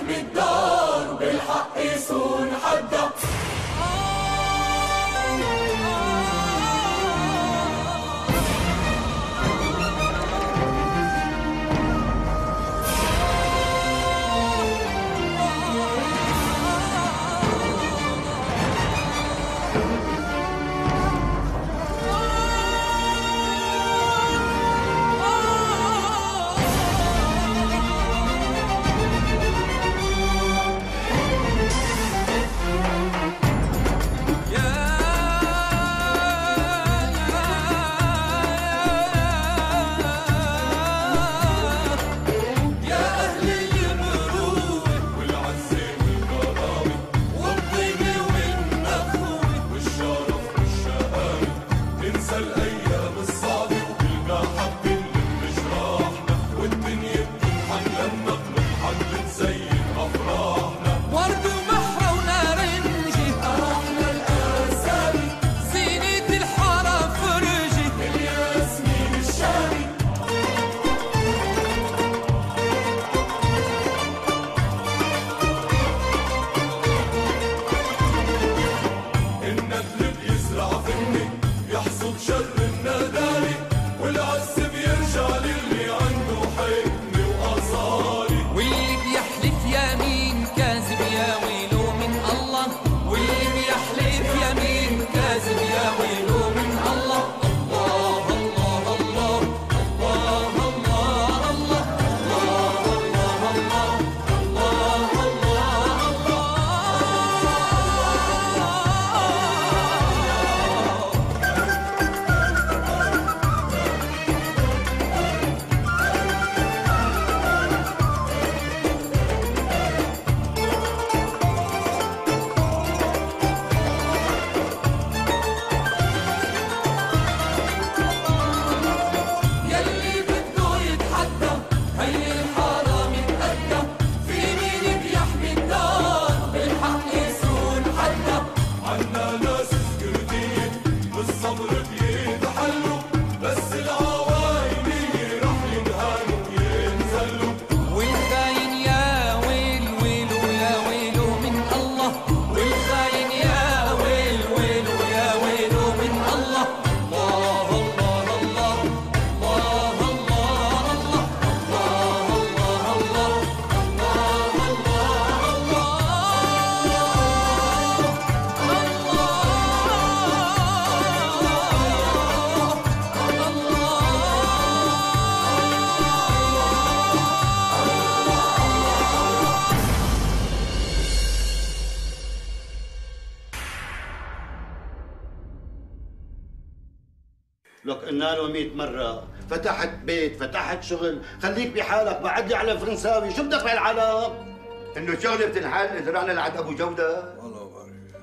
نحمي الدار بالحق يسون حدا. لك قلنا له 100 مرة فتحت بيت فتحت شغل، خليك بحالك، بعد لي على فرنساوي، شو بدك بهالعالم؟ انه شغلة بتنحل، اذا رحنا لعند ابو جودة الله بارك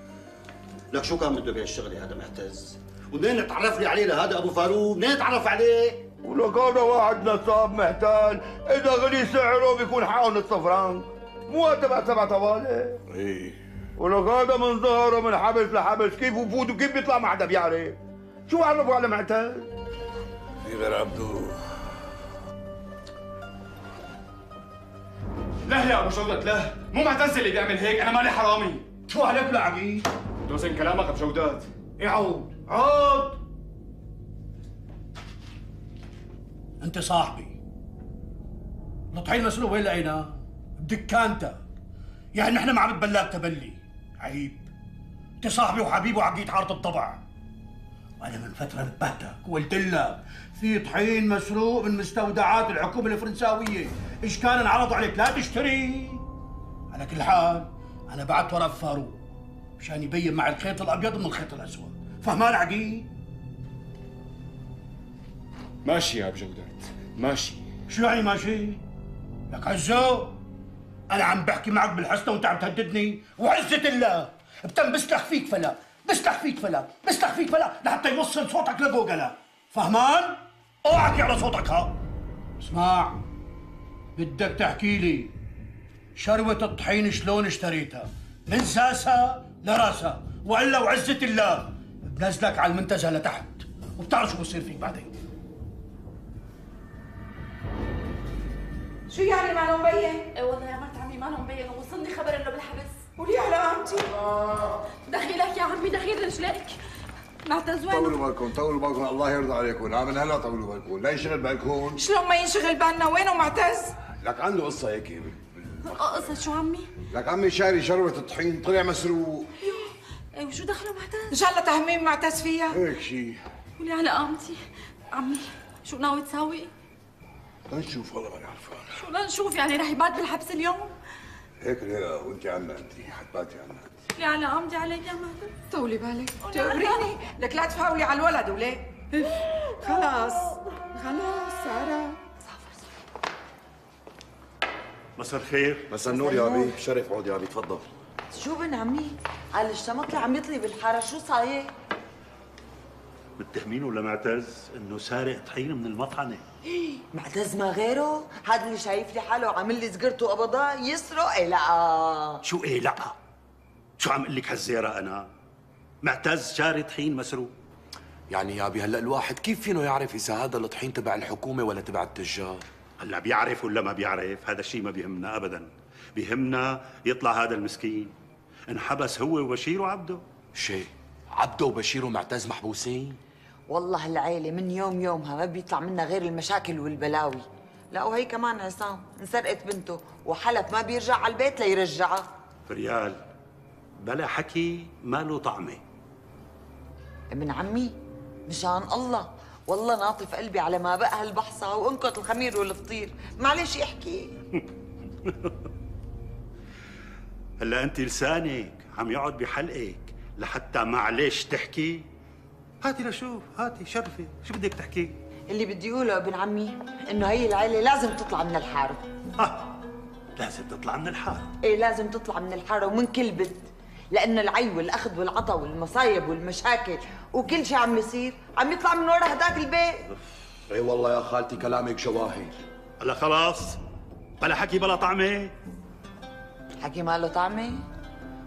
لك شو كان بده بهالشغلة هذا معتز؟ ومنين تعرف لي عليه لهذا ابو فاروق؟ منين تعرف عليه؟ ولك هذا واحد نصاب محتال، اذا غلي سعره بيكون حقه نص فرنك، مو تبع 7 طوالق؟ ايه ولك هذا من ظهره من حبس لحبس، كيف بفوت وكيف بيطلع ما حدا بيعرف؟ شو عرفوا على معتز؟ في غير عبدو. له يا ابو جودة له، مو معتز اللي بيعمل هيك، انا مالي حرامي. شو عليك لعبي؟ دوزن كلامك ابو جودات. ايه عود، عود. انت صاحبي. نطحين مسلوب وين لقيناه؟ بدكانتك. يعني نحن ما عم نتبلاك تبلي. عيب. انت صاحبي وحبيبي وعقيد حارة الطبع. وأنا من فترة نبهتك وقلت لك في طحين مسروق من مستودعات الحكومة الفرنساوية، إيش كان انعرضوا عليك لا تشتري؟ على كل حال أنا بعت ورا فاروق مشان يبين مع الخيط الأبيض من الخيط الأسود، فهمان عقيد؟ ماشي يا أبو جودات، ماشي. شو يعني ماشي؟ لك عزو أنا عم بحكي معك بالحسنة وأنت عم تهددني، وعزة الله بتم بسلخ فيك فلا بسلح فيك فلا بسلح فيك فلا لحتى يوصل صوتك لجوجلا، فهمان؟ اوعك على صوتك. ها اسمع، بدك تحكي لي شروة الطحين شلون اشتريتها؟ من ساسها لراسها، والا وعزة الله بنزلك على المنتزه لتحت، وبتعرف شو بصير فيك بعدين. شو يعني ما مبين؟ ايه والله يا مرت عمي مالهم بين وصلني خبر انه بالحبس. وليه على عمتي؟ دخيلك يا عمي دخيل رجلك. معتز وين؟ طولوا بالكم طولوا بالكم الله يرضى عليكم، عم من هلا طولوا بالكم، لا ينشغل بالكم. شلون ما ينشغل بالنا وينه معتز؟ لك عنده قصة هيك. قصة شو عمي؟ لك عمي شاري شربة الطحين طلع مسروق. ايه وشو دخله معتز؟ ان شاء الله تهميم معتز فيها. هيك شيء. ولي على قامتي. عمي شو ناوي تساوي؟ لنشوف والله ماني عرفان. شو لنشوف يعني رح يبات بالحبس اليوم؟ هيك ليلى وانت عنا انت حتباتي عنا انت. لي على عمدي علي يا مهدي. طولي بالك تقبريني لك لا تفاولي على الولد وليه؟ خلاص خلاص سارة مساء الخير. مساء النور يا عمي. شرف عود يا عمي تفضل. شو بن عمي؟ قال الشمط اللي عم يطلي بالحاره شو صاير؟ متهمين ولا معتز انه سارق طحين من المطحنه. معتز ما غيره؟ هذا اللي شايف لي حاله عامل لي سجرته قبضه يسرق. ايه لا شو ايه لا؟ شو عم اقول لك هالزيره انا؟ معتز شاري طحين مسروق. يعني يا ابي هلا الواحد كيف فينه يعرف اذا هذا الطحين تبع الحكومه ولا تبع التجار؟ هلا بيعرف ولا ما بيعرف؟ هذا الشيء ما بيهمنا ابدا، بيهمنا يطلع هذا المسكين انحبس هو وبشير وعبده. شي عبده وبشير ومعتز محبوسين؟ والله العيلة من يوم يومها ما بيطلع منها غير المشاكل والبلاوي. لا وهي كمان عصام انسرقت بنته وحلف ما بيرجع على البيت ليرجعها. فريال بلا حكي ما له طعمه. ابن عمي مشان الله والله ناطف قلبي على ما بقى هالبحصة وانقط الخمير والفطير. معلش احكي. هلا انت لسانك عم يقعد بحلقك لحتى معلش تحكي؟ هاتي لشوف هاتي شرفي شو بدك تحكي؟ اللي بدي اقوله ابن عمي انه هي العيله لازم تطلع من الحاره. لازم تطلع من الحاره؟ ايه لازم تطلع من الحاره ومن كل بنت، لانه العي والاخذ والعطا والمصايب والمشاكل وكل شيء عم يصير عم يطلع من ورا هداك البيت. ايه والله يا خالتي كلامك جواهر. هلا خلاص بلا حكي بلا طعمه. حكي ماله طعمه؟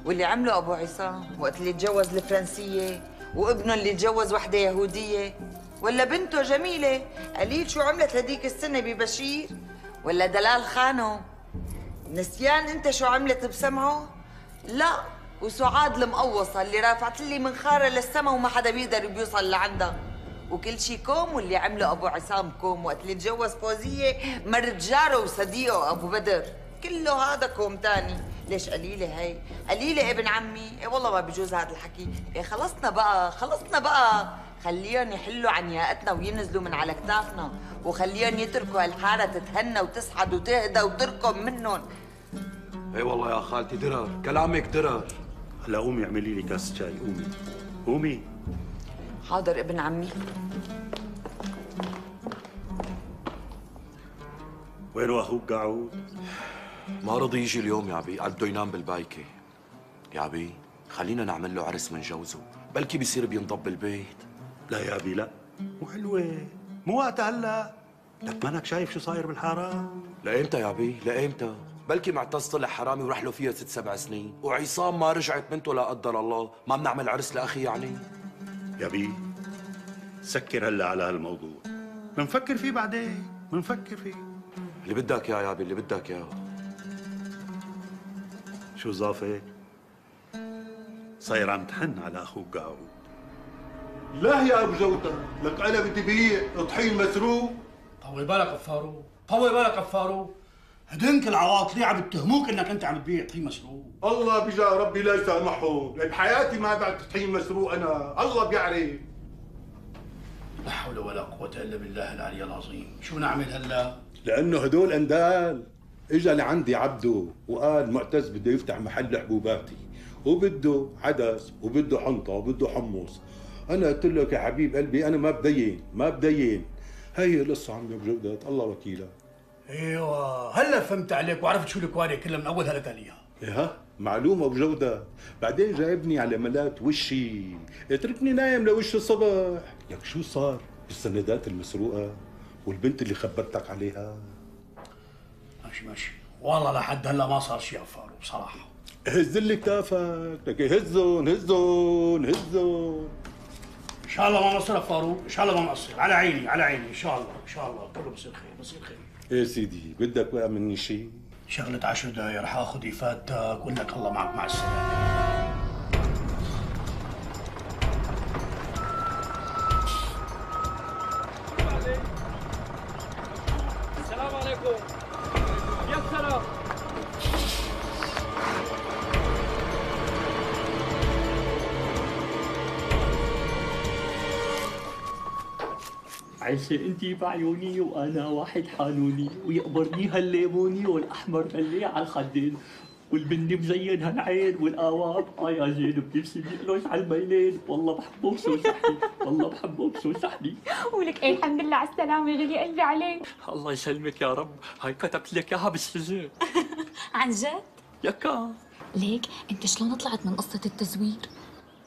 واللي عمله ابو عصام وقت اللي تجوز الفرنسيه وابنه اللي تجوز وحده يهوديه، ولا بنته جميله قليل شو عملت هديك السنه ببشير، ولا دلال خانه نسيان انت شو عملت بسمعه؟ لا وسعاد المقوصه اللي رافعت لي منخاره للسما وما حدا بيقدر بيوصل لعندها. وكل شيء كوم واللي عمله ابو عصام كوم وقت اللي تجوز فوزيه مرت جاره وصديقه ابو بدر، كله هذا كوم ثاني. ليش قليلة هي؟ قليلة ابن عمي، ايه والله ما بيجوز هذا الحكي، ايه خلصنا بقى، خلصنا بقى، خليهم يحلوا عنياقتنا وينزلوا من على كتافنا، وخليهم يتركوا هالحارة تتهنى وتسعد وتهدى وتركم منهم. ايه والله يا خالتي درر، كلامك درر. هلا قومي اعملي لي كاسة شاي، قومي. قومي. حاضر ابن عمي. وينو اخوك قعود؟ ما رضي يجي اليوم يا عبي، قال بده ينام بالبايكة. يا عبي خلينا نعمل له عرس من جوزه، بلكي بيصير بينضب بالبيت. لا يا عبي لا، مو حلوة، مو وقتها هلا، لك مانك شايف شو صاير بالحارة؟ لإمتى يا عبي؟ لإمتى؟ بلكي معتز طلع حرامي وراح له فيها 6 7 سنين، وعصام ما رجعت بنته لا قدر الله، ما بنعمل عرس لأخي يعني؟ يا عبي سكر هلا على هالموضوع، بنفكر فيه بعدين، بنفكر فيه. اللي بدك يا عبي اللي بدك يا. شو ظافر؟ صاير عم تحن على اخوك قاعود. لا يا ابو جوده، لك انا بدي بيع طحين مسروق. طوي بالك قفارو، طوي بالك قفارو، هدنك العواطلي عم يتهموك انك انت عم تبيع طحين مسروق. الله بجا ربي لا يسامحهم، بحياتي ما بعت طحين مسروق انا، الله بيعرف. لا حول ولا قوة الا بالله العلي العظيم، شو نعمل هلا؟ لانه هدول اندال. اجا لعندي عبده وقال معتز بده يفتح محل حبوباتي وبده عدس وبده حنطه وبده حمص. انا قلت لك يا حبيب قلبي انا ما بدين ما بدين. هي القصه عندي بجدت الله وكيلك. ايوه هلا فهمت عليك وعرفت شو الكوارث كلها من اولها لك عليها. ايه معلومه بجوده. بعدين جايبني على ملات وشي اتركني نايم لوش الصبح. لك شو صار بالسندات المسروقه والبنت اللي خبرتك عليها؟ ماشي ماشي والله لحد هلا ما صار شيء قفارو بصراحه. هز لي كتافك لك هزون هزون هزون. ان شاء الله ما مقصر قفارو، ان شاء الله ما مقصر، على عيني على عيني ان شاء الله ان شاء الله كله بصير خير بصير خير. ايه سيدي بدك بقى مني شيء؟ شغلة 10 دقايق رح آخذ إفادتك وأقول لك الله معك مع السلامة. عايشة انتي بعيوني وانا واحد حانوني، ويقبرني هالليموني والاحمر ملي على الخدين، والبني مزين هالعين والقوام يا زين بتمشي بيقلش على الميلين، والله بحبه بسوسحني، والله بحبه بسوسحني. ولك ايه الحمد لله على السلامة غلي قلبي عليك. الله يسلمك يا رب، هاي كتبت لك اياها بالسجن. عن جد؟ يكا ليك انت شلون طلعت من قصة التزوير؟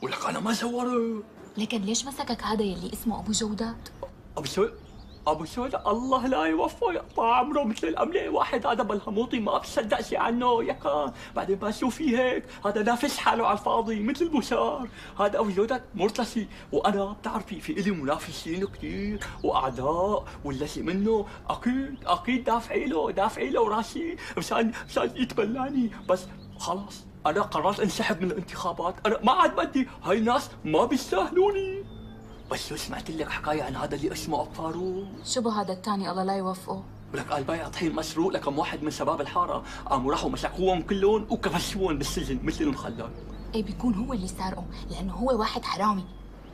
ولك انا ما زورت. لكن ليش مسكك هذا يلي اسمه ابو جودات؟ أبو سود الله لا يوفقه، يقطع عمره مثل الأملة. واحد هذا بلهموطي ما بصدق شي عنه يا كان، بعدين ما شو في هيك، هذا نافس حاله على الفاضي مثل البشار. هذا أبو جودك مرتسي، وأنا بتعرفي في إلي منافسين كثير وأعداء، واللي منه أكيد دافعي له وراسي مشان يتبلاني. بس خلاص أنا قررت انسحب من الانتخابات، أنا ما عاد بدي هاي الناس ما بيستاهلوني. بس شو سمعت لك حكايه عن هذا اللي اسمه ابو فاروق؟ شو بو هذا الثاني الله لا يوفقه؟ ولك قال بايع طحين مسروق لكم واحد من شباب الحاره، قاموا راحوا مسكوهم كلهم وكفشوهم بالسجن مثل المخلل. ايه بيكون هو اللي سارقه، لانه هو واحد حرامي.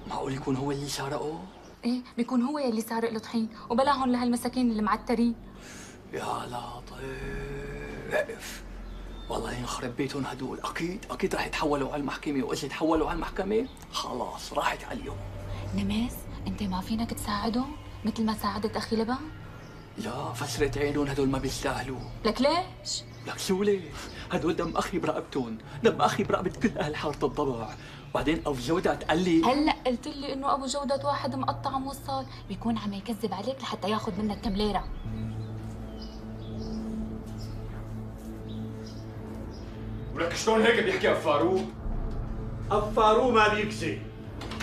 معقول يكون هو اللي سارقه؟ ايه بيكون هو اللي سارق له طحين، وبلاهم لهالمساكين اللي معترين. يا لطيف، والله ينخرب بيتهم هدول، اكيد راح يتحولوا على المحكمه، واذا تحولوا على المحكمه خلاص راحت عليهم. نميس انت ما فينك تساعدهم مثل ما ساعدت اخي لبن؟ لا فسرت عينهم، هدول ما بيستاهلوا. لك ليش؟ لك شو ليش؟ هدول دم اخي برقبتهم، دم اخي برقبة كل اهل حارة الضبع. بعدين ابو جودة قال لي هلا قلت لي انه ابو جودة واحد مقطع موصال، بيكون عم يكذب عليك لحتى ياخذ منك كم ليرة. ولك شلون هيك بيحكي ابو فاروق؟ ابو فاروق ما بيكذب.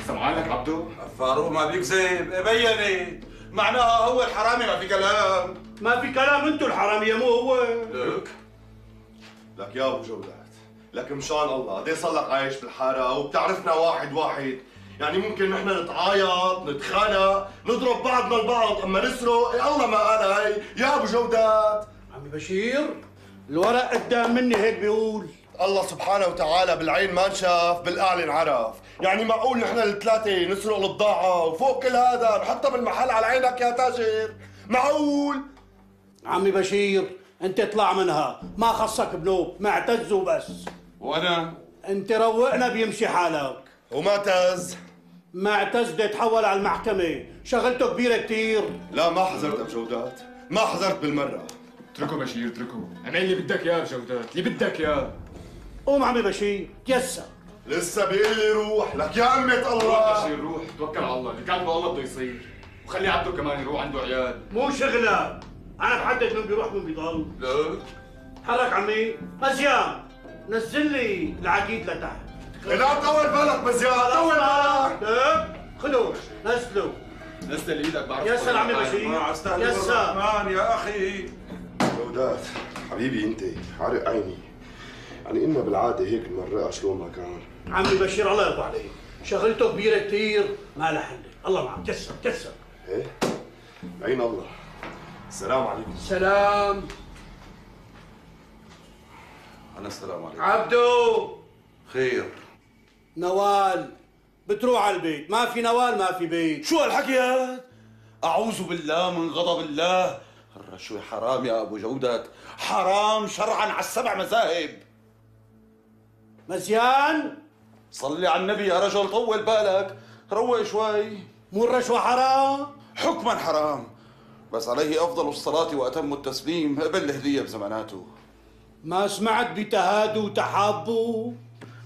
سمعانك عبدو؟ فاروق ما بيكذب، بينت، معناها هو الحرامي. ما في كلام انتو الحرامية مو هو. لك يا ابو جودات، لك مشان الله قديه صار لك عايش بالحارة وبتعرفنا واحد واحد، يعني ممكن نحن نتعايط، نتخانق، نضرب بعضنا البعض، اما نسرق الله ما قال هي يا ابو جودات. عمي بشير الورق قدام مني هيك بيقول. الله سبحانه وتعالى بالعين ما انشاف بالاعلن عرف، يعني معقول نحن الثلاثه نسرق البضاعه وفوق كل هذا نحطها بالمحل على عينك يا تاجر؟ معقول؟ عمي بشير انت اطلع منها، ما خصك بنوب، معتز وبس. وانا؟ انت روقنا بيمشي حالك. ومعتز؟ معتز بده يتحول على المحكمه، شغلته كبيره كثير. لا ما حزرت ابو جودات، ما حزرت بالمره. اتركه بشير اتركه، اعمل اللي بدك اياه ابو جودات، اللي بدك اياه. قوم عمي بشير يسا. لسه بيقول لي روح. لك يا أمة الله بشير روح، توكل على الله، اللي كاتبه الله بده يصير، وخلي عبده كمان يروح عنده عيال. مو شغلة، أنا بحدد مين بيروح ومين بيضل. لك تحرك عمي مزيان، نزل لي العقيد لتحت. لا طول بالك مزيان، طول بالك. لك خذوه نزله، نزل إيدك بعرف. يسا عمي بشير يسا. يا أخي جودات حبيبي أنت عرق عيني، يعني إنه بالعادة هيك المرأة شلون ما كان. عمي بشير الله يرضى عليك، شغلته كبيرة كثير ما لها حل، الله معك. كسر ايه؟ بعين الله. السلام عليكم. سلام. أنا السلام عليكم. عبدو خير؟ نوال بتروح على البيت، ما في نوال ما في بيت. شو هالحكي هاد؟ أعوذ بالله من غضب الله، الرشوة حرام يا أبو جودة، حرام شرعاً على 7 مذاهب. مزيان صلي على النبي يا رجل، طول بالك، روق شوي. مو الرشوة حرام؟ حكما حرام، بس عليه أفضل الصلاة وأتم التسليم. قبل الهدية بزماناته ما سمعت بتهادوا وتحابوا.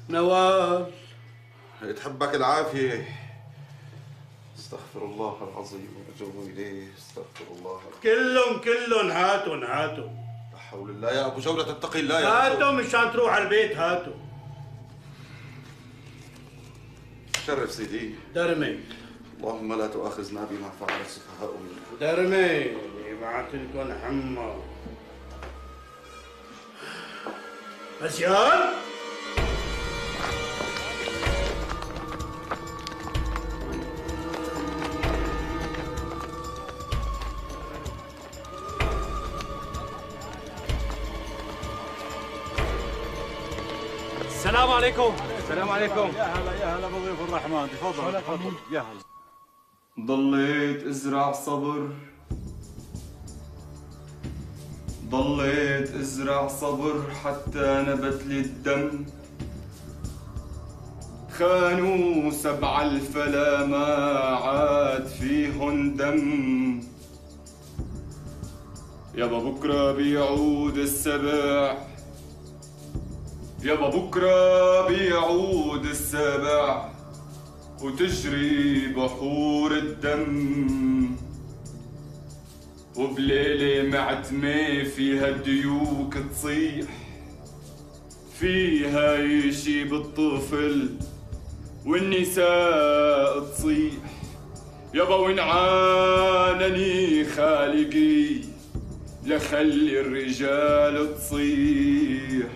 نوال تحبك العافية. استغفر الله العظيم وأتوب إليه، استغفر الله. كلهم هاتوا لا حول الله يا أبو جودة، اتقي الله يا أبو جودة. هاتوا مشان تروح على البيت، هاتوا. شرف سيدي. درمي. اللهم لا تؤاخذنا بما فعل السفهاء منكم. درمي. بعتلكم حمى. Passionne. السلام عليكم. السلام عليكم. يا هلا يا هلا بضيف الرحمن، تفضل تفضل يا هلا. ضليت ازرع صبر، ضليت ازرع صبر حتى نبت لي الدم. خانوا سبع الفلا ما عاد فيهن دم. يابا بكره بيعود السبع، يابا بكره بيعود السبع وتجري بحور الدم. وبليله معتمه فيها الديوك تصيح، فيها يشيب الطفل والنساء تصيح. يابا وان عانني خالقي لخلي الرجال تصيح،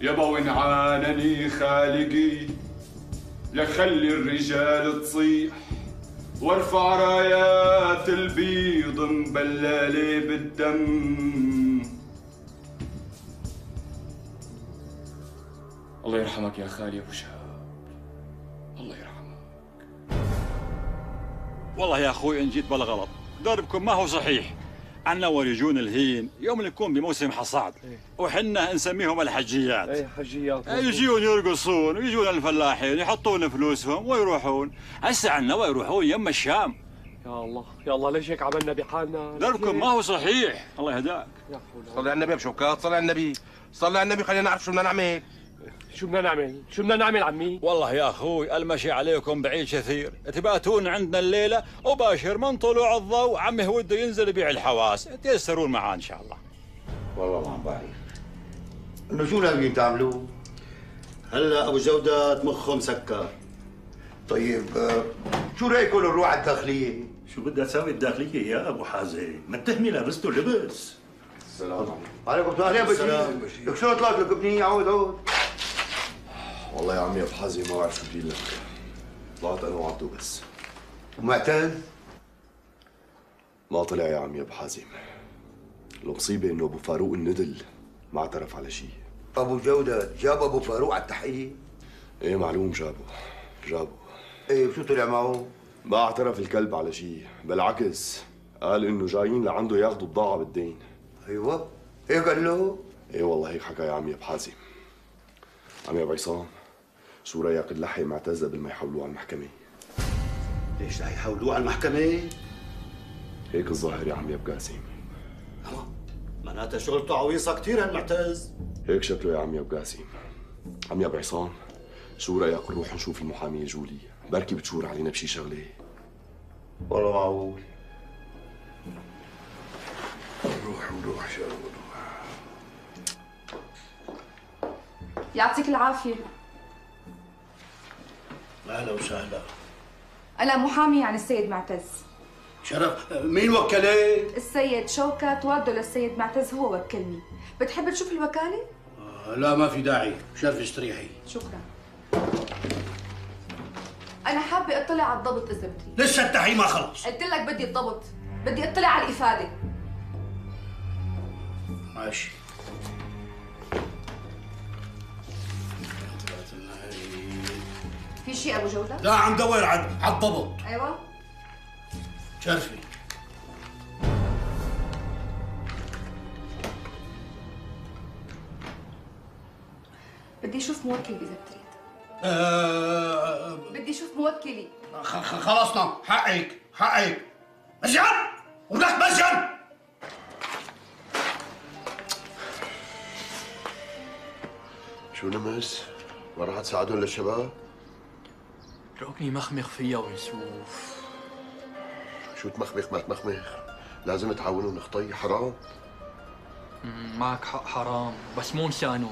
يابا وان عانني خالقي لخلي الرجال تصيح. وارفع رايات البيض مبللة بالدم. الله يرحمك يا خالي ابو شهاب، الله يرحمك. والله يا اخوي ان جيت بلا غلط، دربكم ما هو صحيح. عنا ورجون الهين يوم نكون بموسم حصاد، وحنا نسميهم الحجيات. اي حجيات يجيون يرقصون ويجون الفلاحين يحطون فلوسهم ويروحون. هسه عنا ويروحون يم الشام. يا الله يا الله، ليش هيك عملنا بحالنا؟ دربكم ما هو صحيح. الله يهداك يا فلان. صلي على النبي يا بشوكات، صلي على النبي، صلي على النبي، خلينا نعرف شو بدنا نعمل. شو بدنا نعمل؟ شو بدنا نعمل عمي؟ والله يا اخوي المشي عليكم بعيد كثير، تباتون عندنا الليله وباشر من طلوع الضوء عمي وده ينزل يبيع الحواس، تيسرون معاه ان شاء الله. والله ما بعرف انه شو ناويين تعملوا؟ هلا ابو جوده مخه مسكر. طيب شو رايكم نروح على الداخليه؟ شو بدها تساوي الداخليه يا ابو حازم؟ ما تهمي لابسته لبس. السلام عليكم. وعليكم السلام. السلام بشير. لك شو طلعت لك بنيه؟ عود عود. والله يا عمي يا ابو حازم ما بعرف شو بدي لك، طلعت انا وعبده بس. ومعتان؟ ما طلع يا عمي يا ابو حازم. المصيبه انه ابو فاروق الندل ما اعترف على شيء. ابو جوده جاب ابو فاروق على التحقيق؟ ايه معلوم جابه. ايه وشو طلع معه؟ ما اعترف الكلب على شيء، بالعكس قال انه جايين لعنده ياخذوا بضاعه بالدين. ايوه هيك قال له؟ ايه والله هيك حكى يا عمي يا ابو حازم. عمي ابو عصام، شو رايك نلحق معتز قبل ما يحولوه على المحكمه؟ ليش رح يحولوه على المحكمه؟ هيك الظاهر يا عمي يا ابو قاسم. معناتها شغلته عويصه كثير هالمعتز. هيك شكله يا عمي يا ابو قاسم. عمي ابو عصام، شو رايك نروح نشوف المحاميه جولي؟ بركي بتشور علينا بشي شغله. والله معقول. نروح شو يعطيك العافية. أهلا وسهلا. أنا محامي عن السيد معتز. شرف، مين وكلك؟ السيد شوكت، والده للسيد معتز هو وكلني. بتحب تشوف الوكالة؟ لا ما في داعي، شرف استريحي. شكرا. أنا حابة أطلع على الضبط إذا بدي. لسه التحقيق ما خلص. قلت لك بدي الضبط، بدي أطلع على الإفادة. ماشي. في شيء ابو جوده؟ لا عم دور على الضبط. ايوه شرفي. بدي اشوف موكلي اذا بتريد. بدي اشوف موكلي. خلصنا، حقك. مسجن وبدك مسجن. شو نمس؟ ما راح تساعدون للشباب؟ اتركني مخمخ فيها ونشوف. شو تمخمخ ما تمخمخ؟ لازم تعاونوا نخطي حرام. معك حق حرام، بس مو مشانه،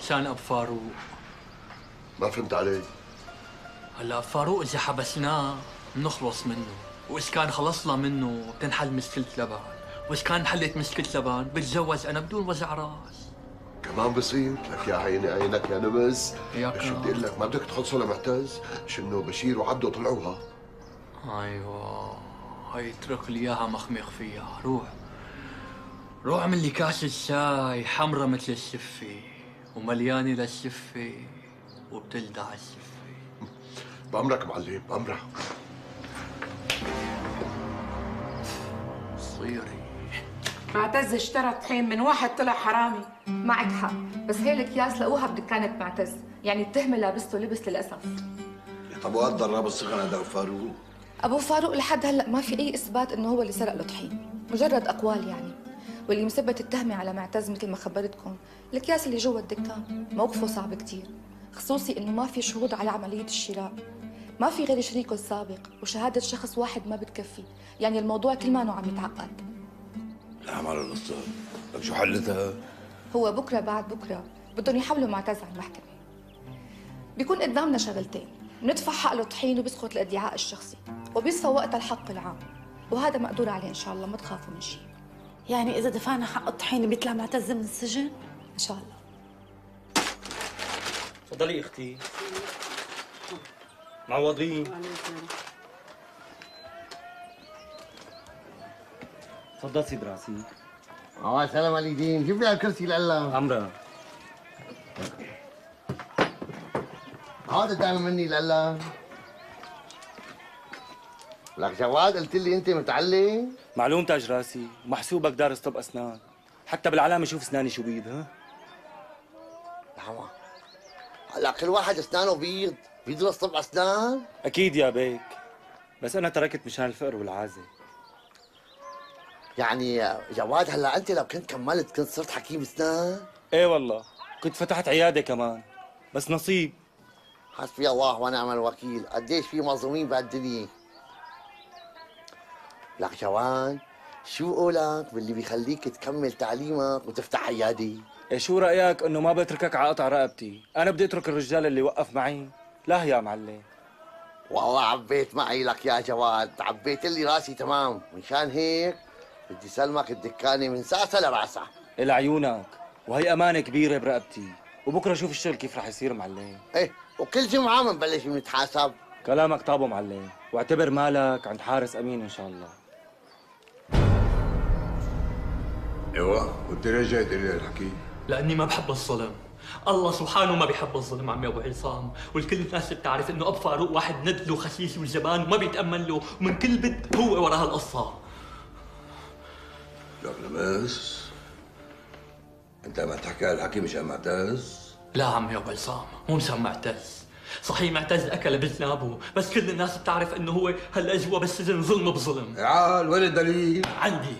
مشان ابو فاروق. ما فهمت علي. هلا فاروق اذا حبسناه بنخلص منه، واذا كان خلصنا منه بتنحل مشكلة لبان، واذا كان انحلت مشكلة لبان بتزوج انا بدون وجع راس. ما عم بصير لك يا عيني عينك يا نمس. شو بدي اقول لك، ما بدك تخلصوا لمعتز، شنو بشير وعبده طلعوها. ايوه هي اترك لي اياها مخمخ فيها. روح اعمل لي كاسة شاي حمرا مثل الشفة ومليانة للشفة وبتلدع الشفة. بأمرك معلم بأمرك. صيري معتز اشترى طحين من واحد طلع حرامي. معك حق، بس هي الاكياس لقوها بدكانة معتز، يعني التهمة لابسته لبس للأسف. طب وقدر رابط صغن هذا فاروق؟ أبو فاروق لحد هلأ ما في أي إثبات إنه هو اللي سرق الطحين، مجرد أقوال يعني. واللي مثبت التهمة على معتز مثل ما خبرتكم الأكياس اللي جوا الدكان، موقفه صعب كثير، خصوصي إنه ما في شهود على عملية الشراء، ما في غير شريكه السابق، وشهادة شخص واحد ما بتكفي، يعني الموضوع كل ما إنه عم يتعقد. لا مال القصة، طيب شو حلتها؟ هو بكرة بعد بكرة بدهم يحولوا معتز على المحكمة. بيكون قدامنا شغلتين، بندفع حق الطحين وبيسقط الادعاء الشخصي، وبيصفى وقتها الحق العام، وهذا مقدور عليه إن شاء الله، ما تخافوا من شيء. يعني إذا دفعنا حق الطحين بيطلع معتز من السجن؟ إن شاء الله. تفضلي أختي. معوضين. تفضل سيد راسي. سلام على اليدين، جيب لي على الكرسي لألا. أمرا. عاد تعمل مني لألا. لك جواد قلت لي انت متعلم؟ معلوم تاج راسي، ومحسوبك دارس طب اسنان، حتى بالعلامه شوف اسناني شو بيض. ها؟ لحظة، هلا كل واحد اسنانه بيض، بيدرس طب اسنان؟ اكيد يا بيك، بس انا تركت مشان الفقر والعازة. يعني جواد هلا انت لو كنت كملت كنت صرت حكيم اسنان؟ ايه والله، كنت فتحت عيادة كمان، بس نصيب. حسبي الله ونعم الوكيل، قديش في مظلومين بهالدنيا. لك جواد شو قولك باللي بيخليك تكمل تعليمك وتفتح عيادي؟ إيه شو رأيك إنه ما بتركك على قطع رقبتي؟ أنا بدي أترك الرجال اللي وقف معي. لا يا معلم والله عبيت معي لك يا جواد، عبيت لي راسي تمام، مشان هيك بدي سلمك الدكانة من ساسة لراسة. إلى عيونك، وهي أمانة كبيرة برقبتي، وبكرة شوف الشغل كيف رح يصير معلم. إيه وكل جمعة منبلش بنتحاسب. كلامك طابو معلم، واعتبر مالك عند حارس أمين إن شاء الله. ايوه وانت ليش جاي تقول لي هالحكي؟ لاني ما بحب الظلم، الله سبحانه ما بحب الظلم عمي ابو عصام، والكل الناس بتعرف انه ابو فاروق واحد ندله وخسيس وجبان وما بيتامن له، ومن كل بد هو ورا هالقصه. لك نمس انت ما تحكي هالحكي مشان معتز؟ لا عمي ابو عصام مو مشان معتز، صحيح معتز اكل بذنابه، بس كل الناس بتعرف انه هو هلا جوا بالسجن ظلم بظلم. تعال وين الدليل؟ عندي.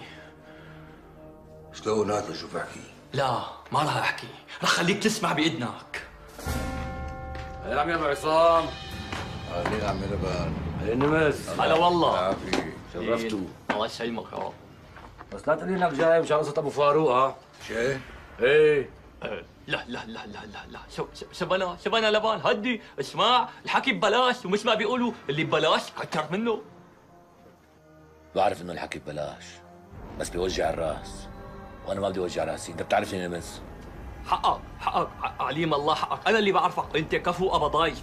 شلون هات لشوف احكي؟ لا ما راح احكي، راح خليك تسمع باذنك. هلا عمي ابو عصام. هلا عمي لبان. هلا نمس. هلا والله. عافيك شرفتوا. الله يسلمك يا رب. بس لا تقول لي انك جاي مشان قصة ابو فاروق. ها؟ شيء؟ ايه. لا لا لا لا لا شبنا شبنا لبان، هدي اسمع الحكي ببلاش، ومش ما بيقولوا اللي ببلاش كتر منه. بعرف انه الحكي ببلاش بس بيوجع الراس، وانا ما بدي اوجع راسي، انت بتعرفني نمس. حقك حقك عليم الله حقك، انا اللي بعرفك انت كفو ابو ضايش،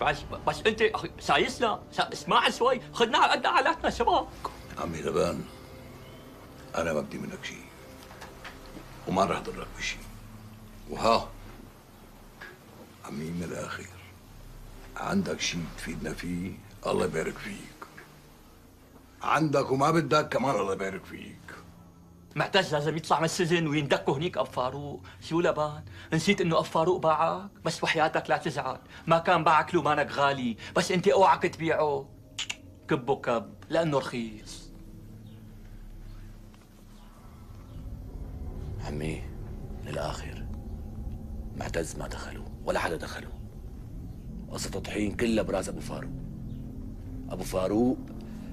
بس انت سايسنا اسمع شوي، خدنا على قد حالاتنا شباب. عمي لبان انا ما بدي منك شيء وما راح ضرك بشيء، وها عمي من الاخير عندك شيء تفيدنا فيه الله يبارك فيك، عندك وما بدك كمان الله يبارك فيك. معتز لازم يطلع من السجن ويندك هنيك ابو فاروق. شو لبان؟ نسيت انه ابو فاروق باعك؟ بس وحياتك لا تزعل، ما كان باعك لو مانك غالي، بس انت اوعك تبيعه كبه كب لانه رخيص. عمي من الاخر معتز ما دخلوا ولا حدا دخلوا، قصة الطحين كلها براس ابو فاروق. ابو فاروق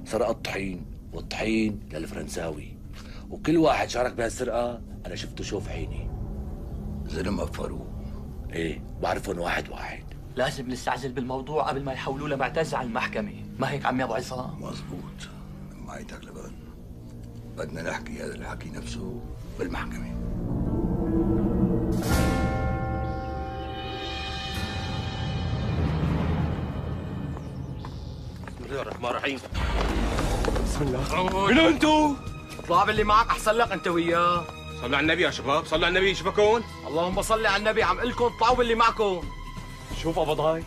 سرق الطحين، والطحين للفرنساوي، وكل واحد شارك بهالسرقة أنا شفته شوف عيني. زلم أبو فاروق. إيه بعرفهم واحد واحد. لازم نستعجل بالموضوع قبل ما يحولوه لمعتز على المحكمة، ما هيك عمي أبو عصام؟ مظبوط، معيتك لبن، بدنا نحكي هذا الحكي نفسه بالمحكمة. الرحمن الرحيم. بسم الله. من انتو؟ اطلع باللي معك احسن لك انت وياه. صلوا على النبي يا شباب، صلوا على النبي. شبكون؟ اللهم صل على النبي، عم قلكم اطلعوا باللي معكم. شوف ابضاي،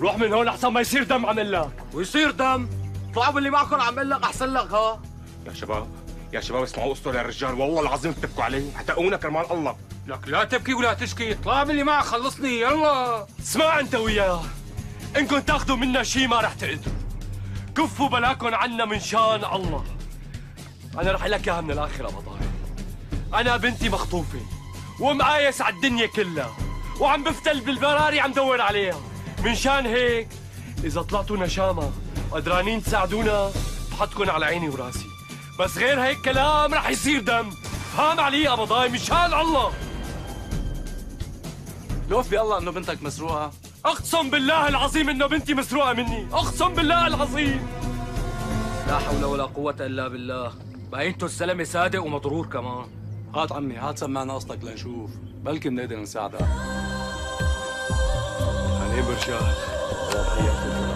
روح من هون احسن ما يصير دم. عم لك ويصير دم. اطلعوا باللي معكم، عم لك احسن لك. ها يا شباب، يا شباب اسمعوا قصته للرجال، والله العظيم تبكوا عليه حتقونا كرمال الله. لك لا تبكي ولا تشكي، اطلع باللي معك خلصني يلا. اسمع انت وياه، انكم تاخذوا منا شيء ما رح تقدروا. كفوا بلاكم عنا من شان الله. انا رح لك اياها من الاخره بضاي. انا بنتي مخطوفه ومقايس على الدنيا كلها، وعم بفتل بالبراري عم دور عليها. من شان هيك اذا طلعتوا نشامه وقدرانين تساعدونا بحطكم على عيني وراسي، بس غير هيك كلام رح يصير دم. فهم علي ابو ضاي؟ من شان الله. لوف بالله انه بنتك مسروقه. اقسم بالله العظيم انه بنتي مسروقه مني، اقسم بالله العظيم. لا حول ولا قوه الا بالله. باينتو الزلمه صادق ومضرور كمان. هات عمي، هات سمعنا قصتك لنشوف، بلكي بنقدر نساعدك. عليه برشاد الله يحييك.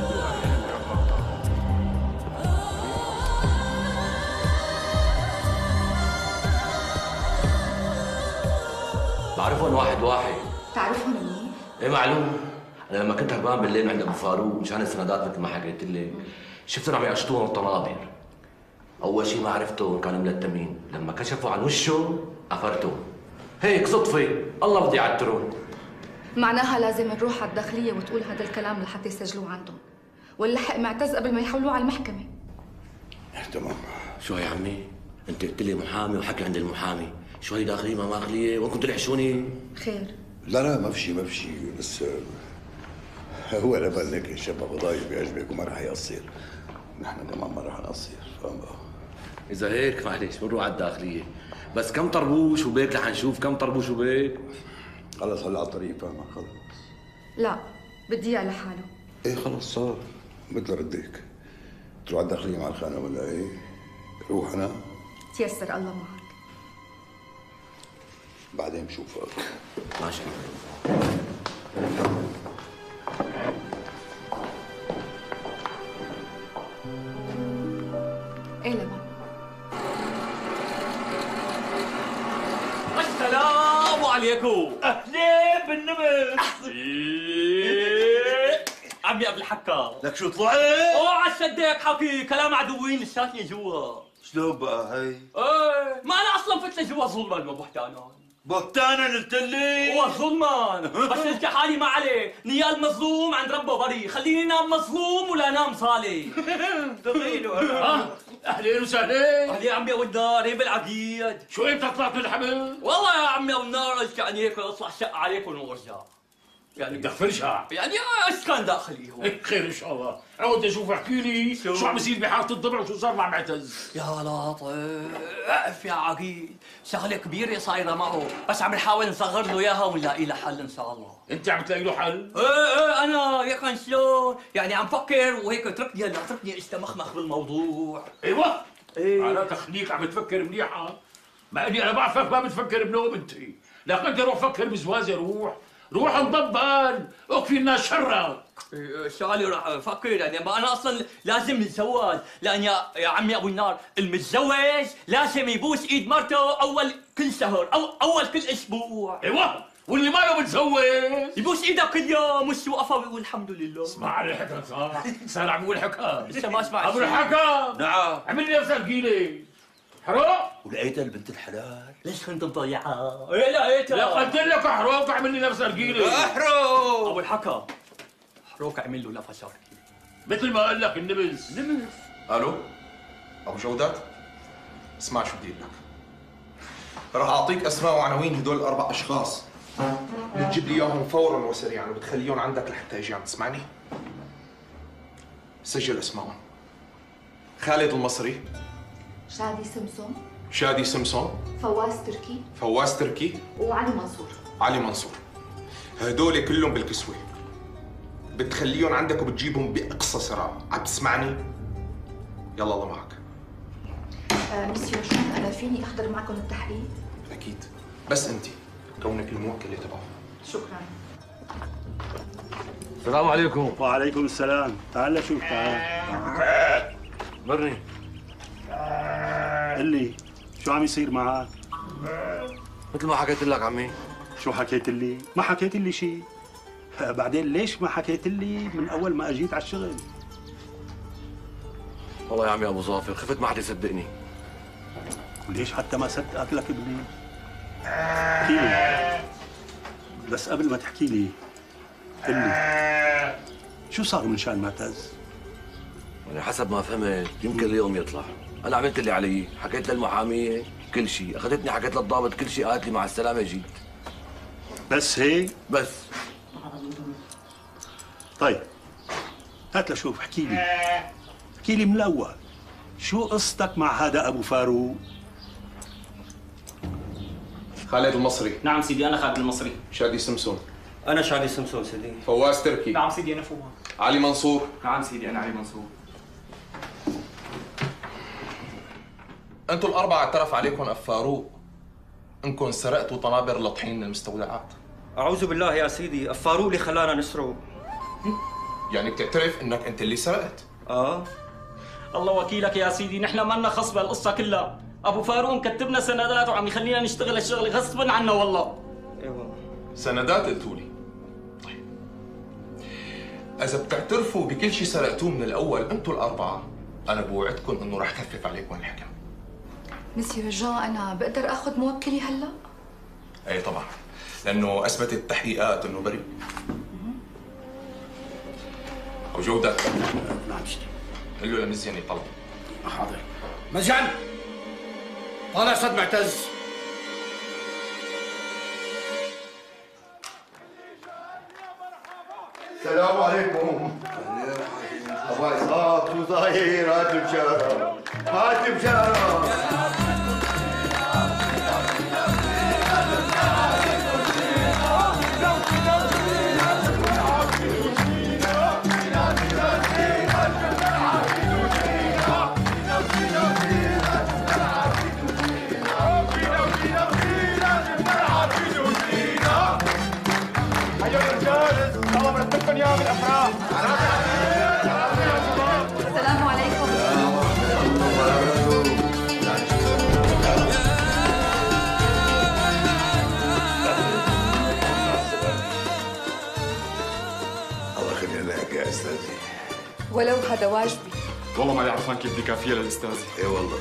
بعرفهم واحد واحد. بتعرفهم منين؟ ايه معلوم، انا لما كنت هربان بالليل عند ابو فاروق مشان السندات مثل ما حكيت لك، شفتهم عم يقشطوهم الطنابر. اول شيء ما عرفته كانوا ملتمين، لما كشفوا عن وشه قفرته. هيك صدفه، الله بدي على الترون. معناها لازم نروح على الداخليه وتقول هذا الكلام لحتى يسجلوه عندهم، ونلحق معتز قبل ما يحولوه على المحكمه. تمام. شو يا عمي؟ انت قلت لي محامي وحكي عند المحامي، شو هي داخليه ما داخليه؟ وين كنتوا تحشوني؟ خير. لا لا، ما في شيء ما في شيء، بس هو لما ذاك الشاب ابو ضاي بيعجبك وما راح يقصر، نحن كمان ما راح نقصر، فاهم؟ إذا هيك معلش بنروح على الداخلية، بس كم طربوش وبيك رح نشوف، كم طربوش وبيك. خلص هلا على الطريق، فاهمك خلص. لا، بدي إياه لحاله. إيه خلص صار، مثل رديك. تروح على الداخلية مع الخانة ولا إيه؟ روح أنا؟ تيسر الله معك. بعدين بشوفك. ماشي. إيه لبا. السلام عليكم. أهلا بالنمس. عمي أبو الحكة. لك شو طلعت؟ أوعى تصدق حكي، كلام عدوين لساتني جوا. شلون بقى هي؟ إيه، ما أنا أصلاً فتت لجوا ظلماً ما بحتانا. بهتانا قلت لي؟ وظلماً، بس قلت حالي ما عليه، نيال مظلوم عند ربه بري، خليني نام مظلوم ولا نام صالح. دغيله أنا. اهلين وسهلين. اهلين يا عمي يا ابو النار. ايه بالعقيد؟ شو انت طلعت من الحمل؟ والله يا عمي ابو النار قلت يعني هيك اطلع شق عليكم وارجع. يعني بدك فرجع؟ يعني اسكن داخليهم. هيك خير ان شاء الله، عود اشوف. احكي لي شو عم يصير بحاره الضبع وشو صار مع معتز. يا لطيف، اقف يا عقيد، شغله كبيره صايره معه، بس عم نحاول نصغر له اياها ونلاقي لها حل ان شاء الله. انت عم تلاقي له حل؟ ايه انا يكن شلون؟ يعني عم فكر وهيك اتركني هلا، اتركني استمخمخ بالموضوع. ايوه ايه، معناتها خليك عم تفكر منيحه، مع اني انا بعرفك ما بتفكر بنوم انت، لكن انت روح فكر بزواجي، روح انضب قال، اكفي الناس شرك. سؤالي راح افكر، يعني ما انا اصلا لازم نتزوج، لان يا عمي ابو النار المتزوج لازم يبوس ايد مرته اول كل شهر او اول كل اسبوع. ايوه، واللي ما له متزوج يبوس ايدك كل يوم مش وقفه ويقول الحمد لله. اسمع ريحتك صح؟ صار عم يقول حكام. لسه ما اسمع عم يقول حكام. نعم. عمل لي نفسك جيلي حروق. ولقيتها البنت الحلال؟ ليش كنت مضيعها؟ ايه لقيتها. لا قلت لك حروق اعمل لي نفس رجيلي. احرق ابو الحكا. حروق اعمل له لفه شركي مثل ما قال لك النمس. نمس. الو ابو جودات، اسمع شو بدي اقول لك. راح اعطيك اسماء وعناوين هدول الاربع اشخاص، بتجيب لي اياهم فورا وسريعا وبتخليهم عندك لحتى اجي. عم تسمعني؟ سجل اسمائهم. خالد المصري، شادي سمسون، شادي سمسون، فواز تركي، فواز تركي، وعلي منصور، علي منصور. هدول كلهم بالكسوة، بتخليهم عندك وبتجيبهم بأقصى سرعة. عم تسمعني؟ يلا الله معك. مسيو شون، أنا فيني أحضر معكم التحريض؟ أكيد، بس أنت كونك الموكلة تبعهم. شكراً. السلام عليكم. وعليكم السلام. تعال شوف، تعال برني قل لي شو عم يصير معك؟ مثل ما حكيت لك عمي. شو حكيت لي؟ ما حكيت لي شيء. بعدين ليش ما حكيت لي من اول ما اجيت على الشغل؟ والله يا عمي ابو ظافر خفت ما حد يصدقني. وليش حتى ما صدقك لك ابني؟ احكي لي بس قبل ما تحكي لي، قل لي شو صار من شان معتز؟ يعني حسب ما فهمت يمكن اليوم يطلع. انا عملت اللي علي، حكيت للمحاميه كل شيء، اخذتني حكيت للضابط كل شيء، قالت لي مع السلامه جيت. بس هيك؟ بس. طيب هات لشوف، احكي لي، احكي لي من الاول، شو قصتك مع هذا ابو فاروق؟ خالد المصري. نعم سيدي انا خالد المصري. شادي سمسون. انا شادي سمسون سيدي. فواز تركي. نعم سيدي انا فواز. علي منصور. نعم سيدي انا علي منصور. انتم الاربعه اعترف عليكم الفاروق انكم سرقتوا طنابر لطحين من المستودعات. اعوذ بالله يا سيدي، الفاروق اللي خلانا نسرق. يعني بتعترف انك انت اللي سرقت؟ اه الله وكيلك يا سيدي، نحن ما لنا خص بالقصه كلها، ابو فاروق مكتبنا سندات وعم يخلينا نشتغل الشغل غصبا عنا والله. ايوه سندات قلتوا لي. طيب اذا بتعترفوا بكل شيء سرقتوه من الاول انتم الاربعه، انا بوعدكم انه رح خفف عليكم الحكم. مسيو جان انا بقدر اخذ موكلي هلا؟ ايه طبعا، لانه اثبتت التحقيقات انه بريء. ابو جودة نعم شيخ، قل له لمزيان يطلع. حاضر مزيان طالع صد معتز. السلام عليكم. ابو اسحاق شو صاير؟ هات بشارة، هات بشارة. السلام عليكم. الله يخلينا لك يا استاذي. ولو هذا واجبي. والله ما يعرفان كيف بدي كافيه للاستاذي. اي والله.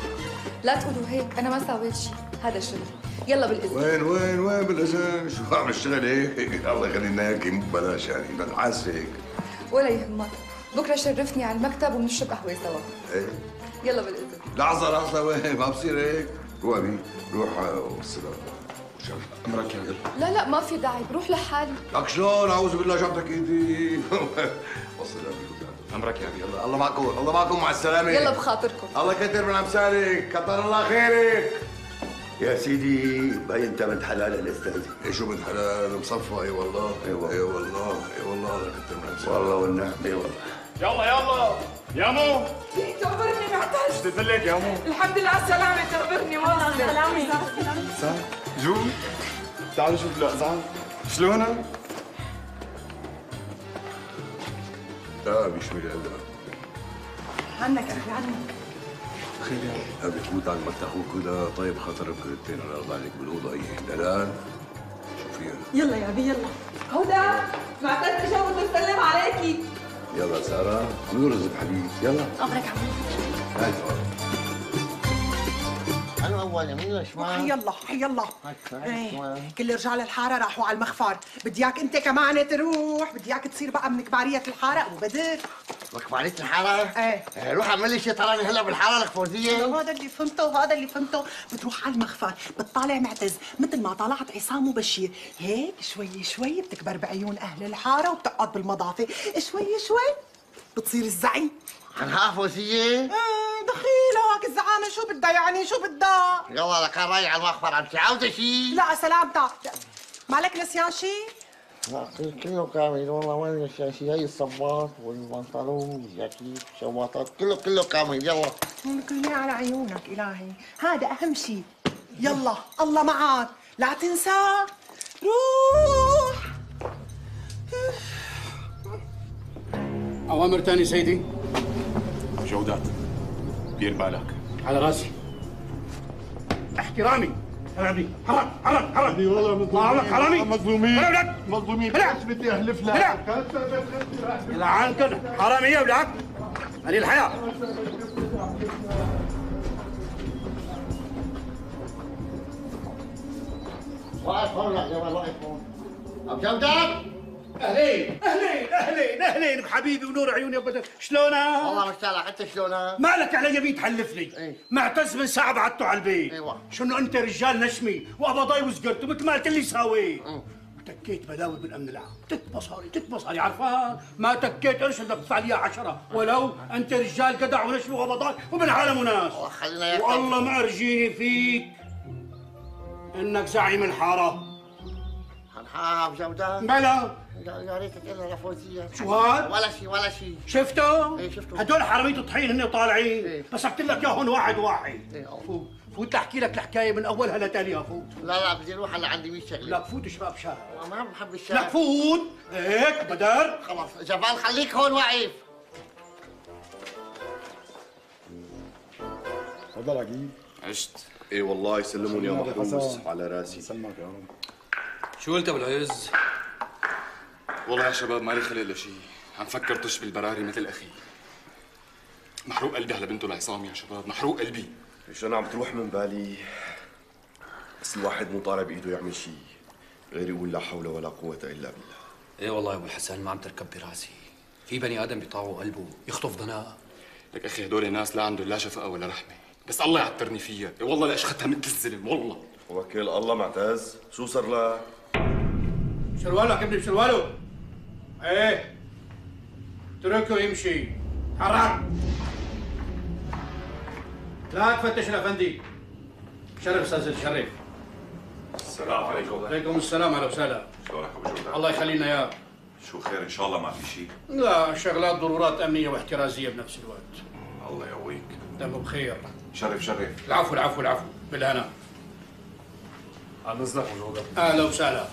لا تقولوا هيك، انا ما سويت شيء، هذا شغلي. يلا بالاذن. وين بالاذن؟ شو عم اشتغل هيك؟ الله يخلينا لك ببلاش يعني، بنعاس هيك. ولا يهمك، بكره شرفني على المكتب وبنشرب قهوه سوا. ايه يلا بالاذن. لحظه وين، ما بصير هيك. روحي روح والسلام وشرف امرك. يلا لا ما في داعي، بروح لحالي. لك شلون؟ اعوذ بالله شو عم تحكي انت؟ والسلام امرك يا ابي. يلا الله معكم، الله معكم، مع السلامه. يلا بخاطركم. الله يكثر من امثالك، كتر الله خيرك يا سيدي. باين انت بنت حلال الاستاذ. ايه شو بنت حلال مصفى. اي والله اي والله اي والله اي والله الله يكتر من امثالك والله والنعم. اي والله. يلا يا مو تخبرني معتز. تفلك يا مو. الحمد لله على السلامه. تخبرني والله على السلامه. صح جو تعالوا شوف لأزعان شلونها. لا بيشمل قلبها عنك اخي عنك اخي. قبل تموت عن مرت اخوك ولا طيب خاطر بكرتين انا ارضى عليك بالاوضه. اي دلال شو فيها؟ يلا يا ابي يلا. هدى معتز تشاور تسلم عليكي. يلا ساره عم يرزق حبيبي. يلا امرك عمي. هاي انا اول يمين وشمال. حي الله حي الله. كل رجال الحاره راحوا على المخفر، بدي اياك انت كمان تروح، بدي اياك تصير بقى من كباريه الحاره ابو بدر. وكباريه الحاره؟ ايه روح اعمل لي شيء طلعني هلا بالحاره لك فوزيه. هذا اللي فهمته وهذا اللي فهمته. بتروح على المخفر بتطالع معتز مثل ما طلعت عصام وبشير، هيك شوي شوي بتكبر بعيون اهل الحاره وبتقعد بالمضافه، شوي شوي بتصير الزعيم. عنها فوزيه؟ دخيلك الزعامه شو بدها يعني شو بدها؟ يلا لك رايح على المخبر عم تعاوزه شيء؟ لا سلامتك، مالك نسيان شيء؟ لا كله كامل والله ما نسيان شيء، هي الصباط والبنطلون والجاكيت والشواطات كله كامل. يلا كلني على عيونك الهي، هذا اهم شيء. يلا الله معك، لا تنسى روح أوامر تاني سيدي؟ جودات، دير بالك. على راسي. احترامي. حرامي، حرام، حرام، حرام. اي والله مظلومين. حرامي. مظلومين. يا ولد. مظلومين. بس بدي اهلف لك. العان كده، حرامي يا ولد. هذه الحياة. واقف هون يا ولد، واقف هون. أبو جودات. اهلين اهلين اهلين اهلين بحبيبي ونور عيوني ابدا. شلونك؟ والله مرتاح. انت شلونك؟ مالك علي يمين تحلف لي؟ ايه؟ معتز من ساعه بعدته على البيت. ايوه شنو انت رجال نشمي وقبضاي وسقرت مثل ما قلت لي ساوي. وتكيت بداوي بالامن العام، تك مصاري تك مصاري عرفان، ما تكيت قرش بدك تدفع لي اياه 10 ولو انت رجال جدع ونشمي وقبضاي ومن عالم وناس. والله ما ارجيني فيك انك زعيم الحاره. حنحاها بجودان؟ بلا يا ريت تقلها يا فوزيه. شو هاد؟ ولا شيء ولا شيء. شفته؟ ايه شفته. هدول حرامية الطحين هن طالعين. ايه بس حكيت لك اياهم واحد واحد. ايه فوت فوت لاحكي لك الحكايه من اولها لتاليها. فوت. لا لا بدي اروح هلا عندي 100 شغله. لك فوت شباب شهر. ما بحب الشهر. لك فوت هيك بدر. خلص جبال خليك هون واقف. تفضل عقيل. عشت. ايه والله يسلمون يا محروس. على راسي. يسلمك يا رب. شو قلت ابو العز؟ والله يا شباب مالي خلق لشيء، عم فكر طش بالبراري مثل اخي. محروق قلبي على بنته لعصام يا شباب، محروق قلبي. مش انا عم تروح من بالي، بس الواحد مو طالع بايده يعمل شيء غير يقول لا حول ولا قوة الا بالله. ايه والله يا ابو الحسن ما عم تركب براسي، في بني ادم بيطاوع قلبه، يخطف ضناقه. لك اخي هدول ناس لا عندهم لا شفقة ولا رحمة، بس الله يعترني فيها، إيه والله لاشختها مثل الزلم والله. وكيل الله معتز، شو صار لك؟ بشروالك ابني بشروالو. ايه اتركه يمشي. حرام لا تفتش يا افندي. شرف استاذ شرف. السلام عليكم. وعليكم السلام. اهلا وسهلا. شلونك ابو جودة؟ الله يخلينا اياك. شو خير ان شاء الله؟ ما في شيء. لا شغلات ضرورات امنيه واحترازيه بنفس الوقت. الله يقويك. دمه بخير. شرف شرف. العفو العفو العفو. بالهنا. عم نزلك ابو جودة. اهلا وسهلا.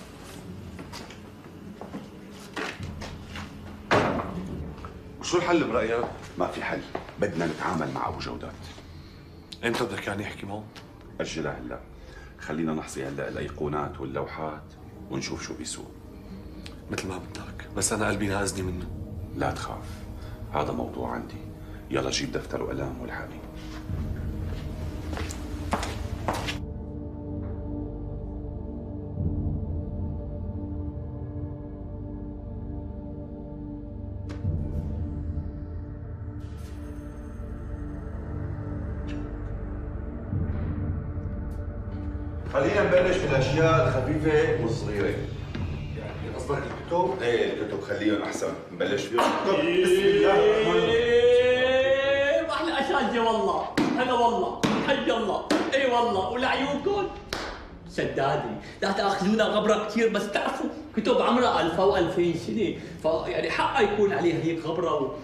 شو الحل برأيك؟ ما في حل، بدنا نتعامل مع ابو جودات. انت بدك يعني احكي معه؟ اجلها هلا، خلينا نحصي هلا الايقونات واللوحات ونشوف شو بيسوق. مثل ما بدك، بس انا قلبي نازني منه. لا تخاف، هذا موضوع عندي. يلا جيب دفتر وقلم والحامي. خلينا نبلش بالاشياء الخفيفه والصغيره. يعني قصدك الكتب؟ ايه الكتب خليهم احسن، نبلش فيهم. بسم الله الرحمن الرحيم. واحلى اشاجه والله، هلا والله، حي الله، اي والله ولعيونكم سدادي، لا تاخذونا غبره كثير بس تعرفوا كتب عمرها 1000 و2000 سنه، فيعني حقها يكون عليها هيك غبره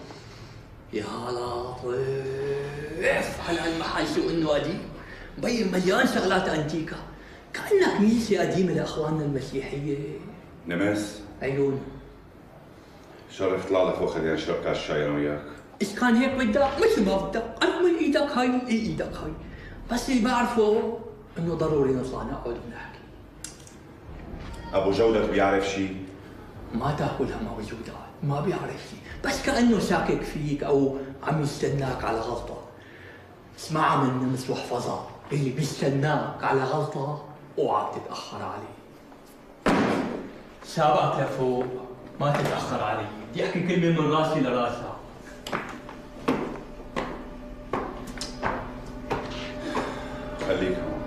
يا لطيف على هالمحل. شو انه هدي؟ مبين مليان شغلات انتيكا، كأنها كنيسة قديمة لإخواننا المسيحية. نمس؟ عيون شرف طلع لفوق، خلينا نشرب كاس شاي أنا وياك. إذا كان هيك بدك، مثل ما بدك، أنا من إيدك هاي من إيدك هاي، بس اللي بعرفه إنه ضروري نطلع نقعد ونحكي. أبو جودة بيعرف شيء؟ ما تاكلها موجودة، ما بيعرف شيء، بس كأنه شاكك فيك أو عم يستناك على غلطة. اسمعها من نمس واحفظها، اللي بيستناك على غلطة اوعى تتأخر عليه. سابقك لفوق ما تتأخر عليه، بدي احكي كلمة من راسي لراسها. خليك هون.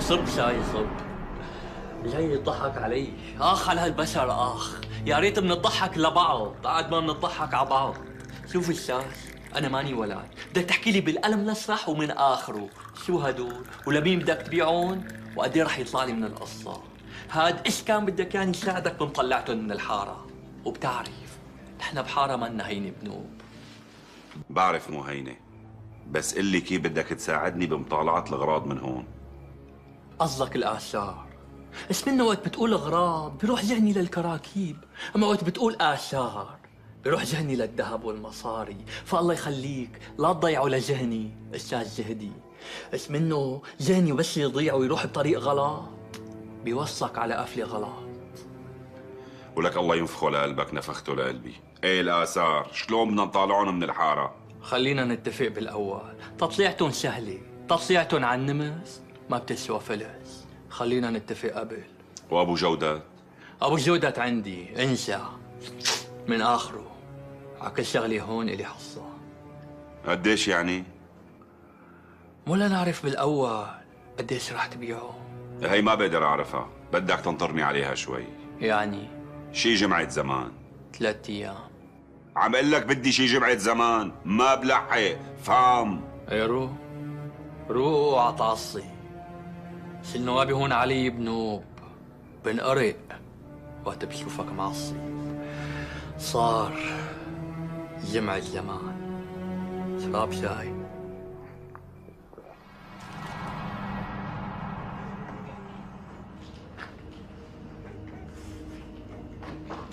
صب شاي صب. جاي يضحك علي، اخ على هالبشر اخ، يا ريت بنضحك لبعض بعد ما بنضحك على بعض. شوف الشاش أنا ماني ولاد، بدك تحكي لي بالقلم لسرح ومن آخره، شو هدول؟ ولمين بدك تبيعون؟ وقد إيه رح يطلع لي من القصة؟ هاد إيش كان بدك يعني يساعدك من طلعتهم من الحارة؟ وبتعرف نحن بحارة مالنا هينة بنوب. بعرف مو هينة، بس قل لي كيف بدك تساعدني بمطالعة الأغراض من هون؟ قصدك الآثار، اسمنا وقت بتقول اغرام بروح ذهني للكراكيب، اما وقت بتقول اثار بروح ذهني للذهب والمصاري، فالله يخليك لا تضيعوا لذهني استاذ زهدي. اسمنه ذهني بس يضيع ويروح بطريق غلط بيوصك على قفله غلط. ولك الله ينفخه لقلبك نفخته لقلبي. ايه الاثار شلون بدنا نطالعهم من الحاره؟ خلينا نتفق بالاول، تطليعتهم سهله، تطليعتهم على النمس ما بتسوى فلس. خلينا نتفق قبل. وابو جودات؟ ابو جودات عندي انسى من اخره، على كل شغله هون الي حصه. قديش يعني؟ مو لنعرف بالاول قديش رح تبيعه. هي ما بقدر اعرفها، بدك تنطرني عليها شوي. يعني؟ شي جمعة زمان. 3 أيام. عم اقول لك بدي شي جمعة زمان، ما بلحق، فهم؟ اي روح روح عطعصي. سلنوابي هون علي بنوب، بنقرق وقت بشوفك معصي. صار جمعة زمان. شباب شاي.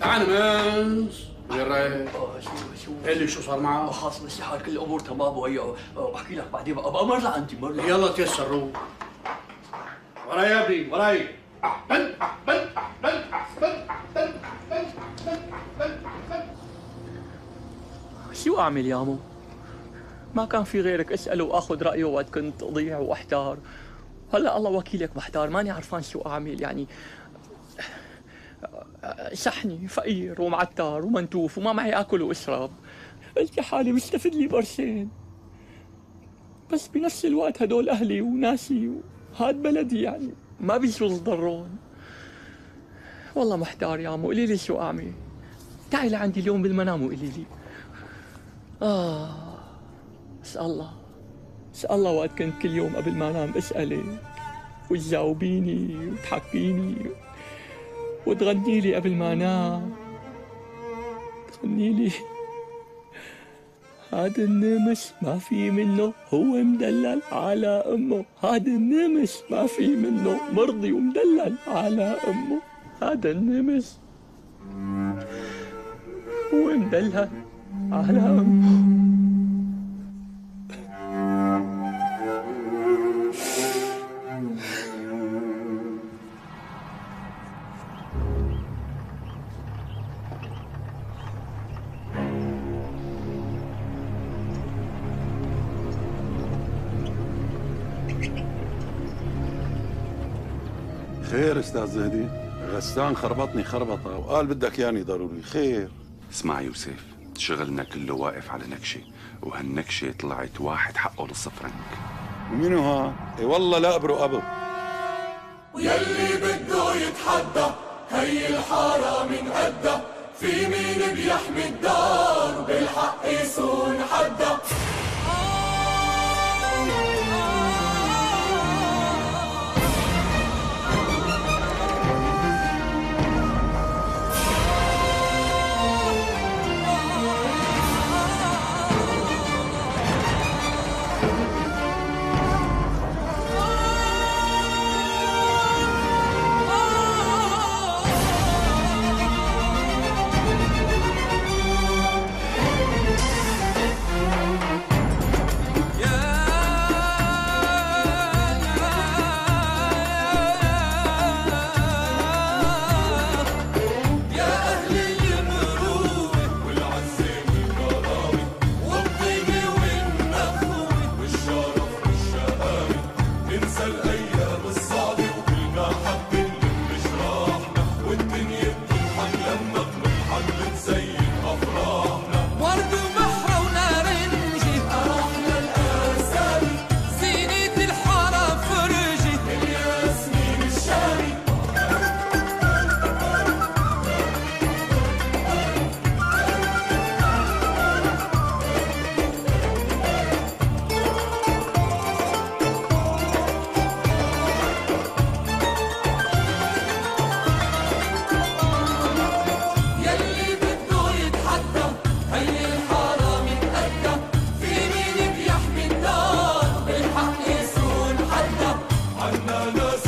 تعال نمس وين رايح؟ شو قال لك شو صار معك؟ خلص بس حال كل الامور تمام وهي احكي لك بعدين بقى مر لعندي مر لعندي. يلا تيسر روح. وراي يا ابني وراي. احسن احسن احسن احسن احسن احسن احسن احسن. شو اعمل يا مو؟ ما كان في غيرك اساله واخذ رايه وقت كنت اضيع واحتار. هلا الله وكيلك محتار، ماني عرفان شو اعمل يعني. شحني فقير ومعتار ومنتوف وما معي اكل واشرب، قلت لحالي مستفد لي برشين، بس بنفس الوقت هدول اهلي وناسي وهاد بلدي يعني ما بيجوز ضرون. والله محتار يا عمو، قولي لي شو اعمل. تعي لعندي اليوم بالمنام وقولي لي. اسال الله اسال الله وقت كنت كل يوم قبل ما انام اسالك وتجاوبيني وتحكيني وتغني لي قبل ما انام، تغني لي هاد النمس ما في منه هو مدلل على امه، هاد النمس ما في منه مرضي ومدلل على امه، هاد النمس هو مدلل على امه. خير استاذ زهدي، غسان خربطني خربطه وقال بدك ياني ضروري. خير اسمع يوسف، شغلنا كله واقف على نكشه، وهالنكشه طلعت واحد حقه نص فرنك. ومينو ها؟ اي والله لا ابرو ابو يلي بده يتحدى هي الحاره من قده، في مين بيحمي الدار بالحق يسون حدا. No, no, no.